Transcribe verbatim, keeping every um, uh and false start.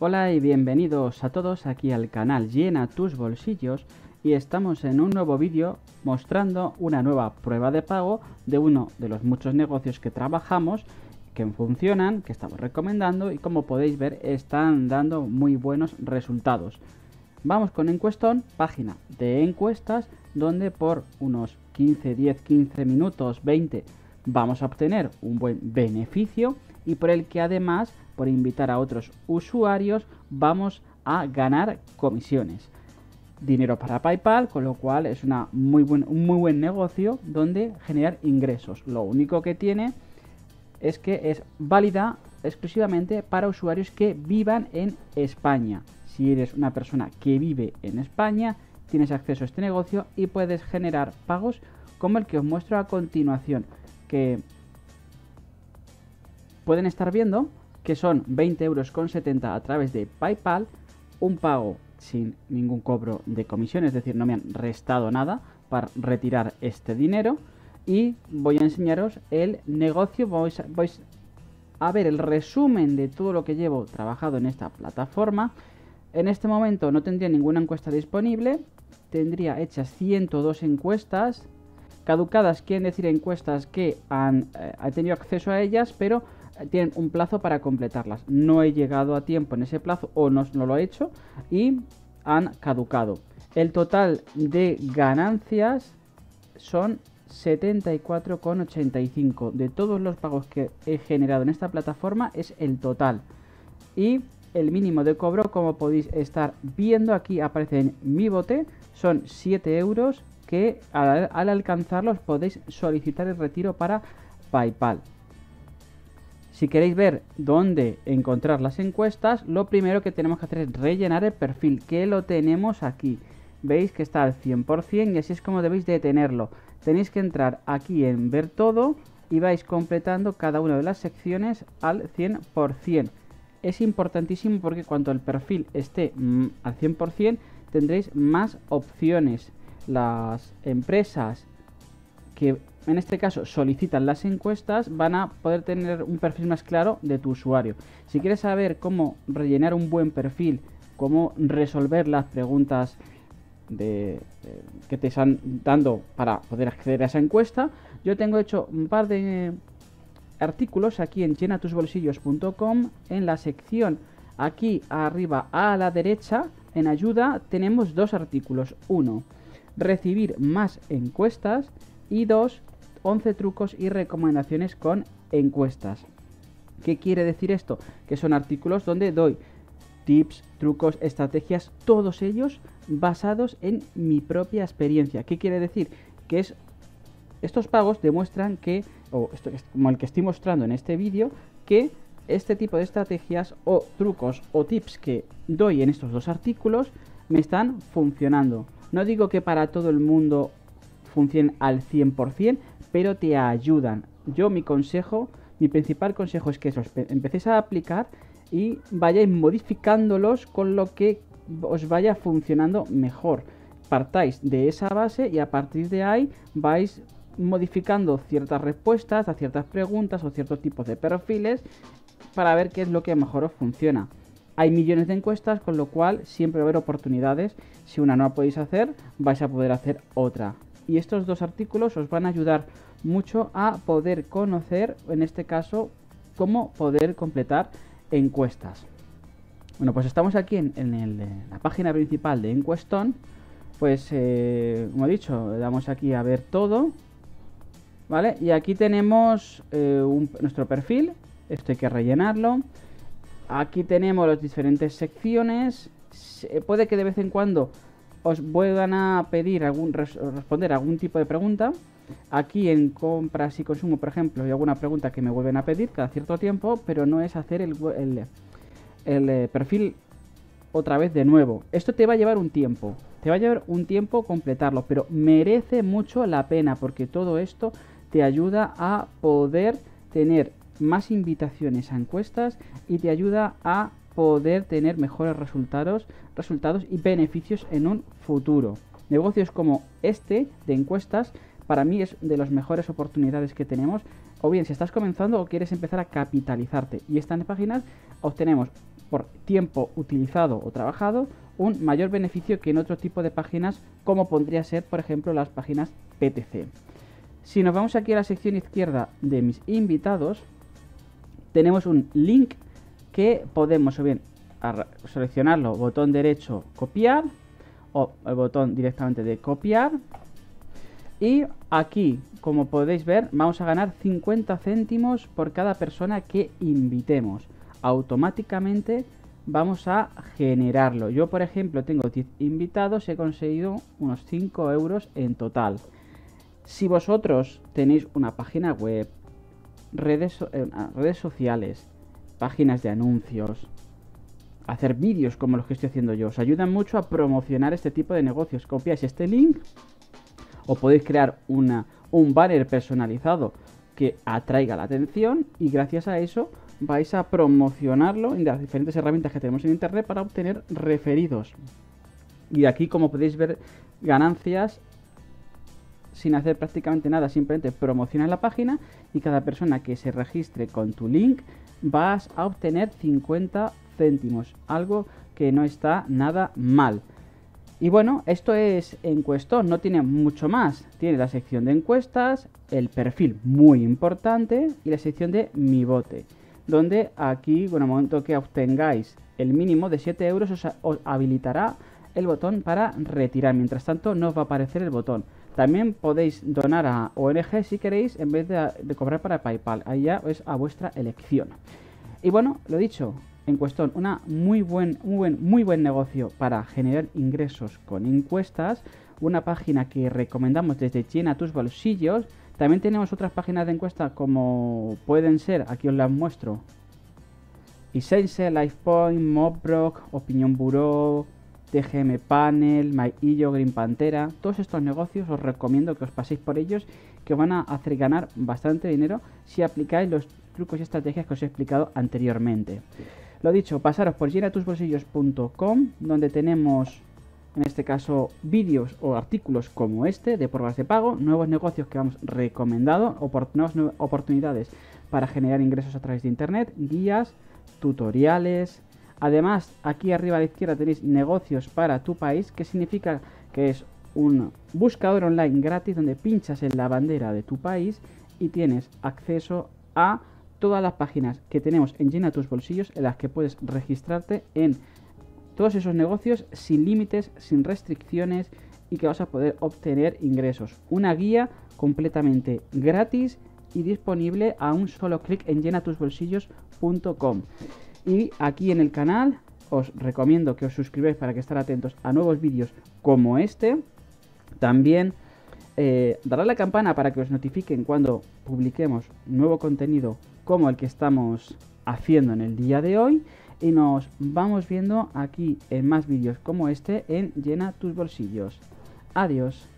Hola y bienvenidos a todos aquí al canal Llena tus bolsillos, y estamos en un nuevo vídeo mostrando una nueva prueba de pago de uno de los muchos negocios que trabajamos, que funcionan, que estamos recomendando y como podéis ver están dando muy buenos resultados. Vamos con Encuestón, página de encuestas, donde por unos quince, diez, quince minutos, veinte vamos a obtener un buen beneficio y por el que además, por invitar a otros usuarios, vamos a ganar comisiones. Dinero para PayPal, con lo cual es una muy buen, un muy buen negocio donde generar ingresos. Lo único que tiene es que es válida exclusivamente para usuarios que vivan en España. Si eres una persona que vive en España, tienes acceso a este negocio y puedes generar pagos como el que os muestro a continuación, que pueden estar viendo que son veinte euros con setenta a través de PayPal, un pago sin ningún cobro de comisión, es decir, no me han restado nada para retirar este dinero. Y voy a enseñaros el negocio, vais a, vais a ver el resumen de todo lo que llevo trabajado en esta plataforma. En este momento no tendría ninguna encuesta disponible, tendría hechas ciento dos encuestas. Caducadas quieren decir encuestas que han eh, tenido acceso a ellas, pero tienen un plazo para completarlas. No he llegado a tiempo en ese plazo o no, no lo he hecho y han caducado. El total de ganancias son setenta y cuatro con ochenta y cinco. De todos los pagos que he generado en esta plataforma es el total. Y el mínimo de cobro, como podéis estar viendo aquí, aparece en mi bote, son siete euros que al, al alcanzarlos podéis solicitar el retiro para PayPal. Si queréis ver dónde encontrar las encuestas, lo primero que tenemos que hacer es rellenar el perfil, que lo tenemos aquí. Veis que está al cien por cien y así es como debéis de tenerlo. Tenéis que entrar aquí en ver todo y vais completando cada una de las secciones al cien por cien. Es importantísimo porque cuando el perfil esté al cien por cien tendréis más opciones. Las empresas que en este caso solicitan las encuestas van a poder tener un perfil más claro de tu usuario. Si quieres saber cómo rellenar un buen perfil, cómo resolver las preguntas de, de, que te están dando para poder acceder a esa encuesta, yo tengo hecho un par de artículos aquí en llena tus bolsillos punto com. En la sección aquí arriba a la derecha, en ayuda, tenemos dos artículos: uno, recibir más encuestas, y dos, once trucos y recomendaciones con encuestas. ¿Qué quiere decir esto? Que son artículos donde doy tips, trucos, estrategias, todos ellos basados en mi propia experiencia. ¿Qué quiere decir? Que es estos pagos demuestran que, o esto, como el que estoy mostrando en este vídeo, que este tipo de estrategias o trucos o tips que doy en estos dos artículos me están funcionando. No digo que para todo el mundo funcionen al cien por cien, pero te ayudan. Yo mi consejo, mi principal consejo es que eso, empecéis a aplicar y vayáis modificándolos con lo que os vaya funcionando mejor. Partáis de esa base y a partir de ahí vais modificando ciertas respuestas a ciertas preguntas o ciertos tipos de perfiles para ver qué es lo que mejor os funciona. Hay millones de encuestas, con lo cual siempre va a haber oportunidades. Si una no la podéis hacer, vais a poder hacer otra. Y estos dos artículos os van a ayudar mucho a poder conocer, en este caso, cómo poder completar encuestas. Bueno, pues estamos aquí en, en, el, en la página principal de Encuestón. Pues, eh, como he dicho, le damos aquí a ver todo, ¿vale? Y aquí tenemos eh, un, nuestro perfil, esto hay que rellenarlo. Aquí tenemos las diferentes secciones. Se, puede que de vez en cuando os vuelvan a pedir algún, res, responder algún tipo de pregunta. Aquí en compras y consumo, por ejemplo, hay alguna pregunta que me vuelven a pedir cada cierto tiempo, pero no es hacer el, el, el, el perfil otra vez de nuevo. Esto te va a llevar un tiempo. Te va a llevar un tiempo completarlo, pero merece mucho la pena porque todo esto te ayuda a poder tener más invitaciones a encuestas y te ayuda a poder tener mejores resultados, resultados y beneficios en un futuro. Negocios como este de encuestas para mí es de las mejores oportunidades que tenemos, o bien si estás comenzando o quieres empezar a capitalizarte. Y estas páginas obtenemos por tiempo utilizado o trabajado un mayor beneficio que en otro tipo de páginas, como podría ser, por ejemplo, las páginas P T C. Si nos vamos aquí a la sección izquierda de mis invitados, tenemos un link que podemos o bien seleccionarlo, botón derecho, copiar, o el botón directamente de copiar. Y aquí, como podéis ver, vamos a ganar cincuenta céntimos por cada persona que invitemos. Automáticamente vamos a generarlo. Yo, por ejemplo, tengo diez invitados, he conseguido unos cinco euros en total. Si vosotros tenéis una página web, redes, eh, redes sociales, páginas de anuncios, hacer vídeos como los que estoy haciendo yo, os ayudan mucho a promocionar este tipo de negocios. Copiáis este link o podéis crear una, un banner personalizado que atraiga la atención y gracias a eso vais a promocionarlo en las diferentes herramientas que tenemos en internet para obtener referidos. Y aquí, como podéis ver, ganancias sin hacer prácticamente nada, simplemente promocionas la página y cada persona que se registre con tu link vas a obtener cincuenta céntimos, algo que no está nada mal. Y bueno, esto es Encuestón, no tiene mucho más. Tiene la sección de encuestas, el perfil muy importante y la sección de mi bote, donde aquí, bueno, en el momento que obtengáis el mínimo de siete euros, os, os habilitará el botón para retirar. Mientras tanto, no os va a aparecer el botón. También podéis donar a O N G si queréis, en vez de, de cobrar para PayPal. Ahí ya es a vuestra elección. Y bueno, lo dicho, Encuestón, una muy buen, muy buen, muy buen negocio para generar ingresos con encuestas. Una página que recomendamos desde Llena Tus Bolsillos. También tenemos otras páginas de encuestas como pueden ser, aquí os las muestro, iSense, LifePoint, Mobbrock, Opinión Bureau, T G M Panel, Myillo, Green Pantera. Todos estos negocios os recomiendo que os paséis por ellos, que os van a hacer ganar bastante dinero si aplicáis los trucos y estrategias que os he explicado anteriormente. Lo dicho, pasaros por llena tus bolsillos punto com, donde tenemos, en este caso, vídeos o artículos como este de pruebas de pago, nuevos negocios que vamos recomendado, nuevas oportunidades para generar ingresos a través de internet, guías, tutoriales. Además, aquí arriba a la izquierda tenéis negocios para tu país, que significa que es un buscador online gratis donde pinchas en la bandera de tu país y tienes acceso a todas las páginas que tenemos en Llena Tus Bolsillos, en las que puedes registrarte en todos esos negocios sin límites, sin restricciones, y que vas a poder obtener ingresos. Una guía completamente gratis y disponible a un solo clic en llena tus bolsillos punto com. Y aquí en el canal os recomiendo que os suscribáis para que estar atentos a nuevos vídeos como este. También eh, darle a la campana para que os notifiquen cuando publiquemos nuevo contenido como el que estamos haciendo en el día de hoy. Y nos vamos viendo aquí en más vídeos como este en Llena Tus Bolsillos. Adiós.